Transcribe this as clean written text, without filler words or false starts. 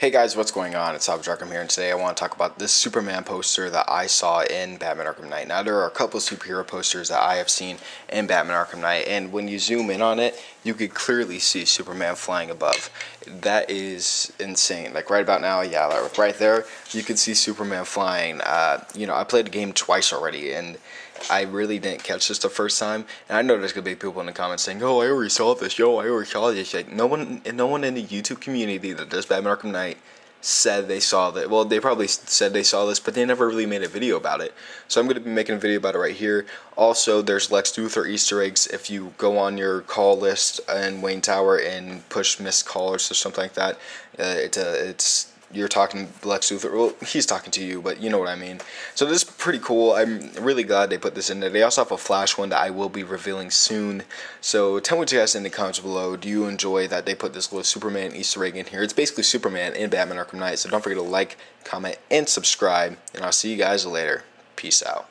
Hey guys, what's going on? It's Salvage Arkham here, and today I want to talk about this Superman poster that I saw in Batman Arkham Knight. Now, there are a couple of superhero posters that I have seen in Batman Arkham Knight, and when you zoom in on it, you could clearly see Superman flying above. That is insane. Like right about now, yeah, like right there, you can see Superman flying. You know, I played the game twice already, and I really didn't catch this the first time, and I know there's gonna be people in the comments saying, "Oh, I already saw this. Yo, I already saw this." Like no one in the YouTube community that does Batman Arkham Knight said they saw that. Well, they probably said they saw this, but they never really made a video about it. So I'm gonna be making a video about it right here. Also, there's Lex Luthor Easter eggs. If you go on your call list in Wayne Tower and push missed callers or something like that, it's you're talking to Lex Luthor. Well, he's talking to you, but you know what I mean. So this is pretty cool. I'm really glad they put this in there. They also have a Flash one that I will be revealing soon. So tell me what you guys in the comments below. Do you enjoy that they put this little Superman Easter egg in here? It's basically Superman in Batman Arkham Knight. So don't forget to like, comment, and subscribe. And I'll see you guys later. Peace out.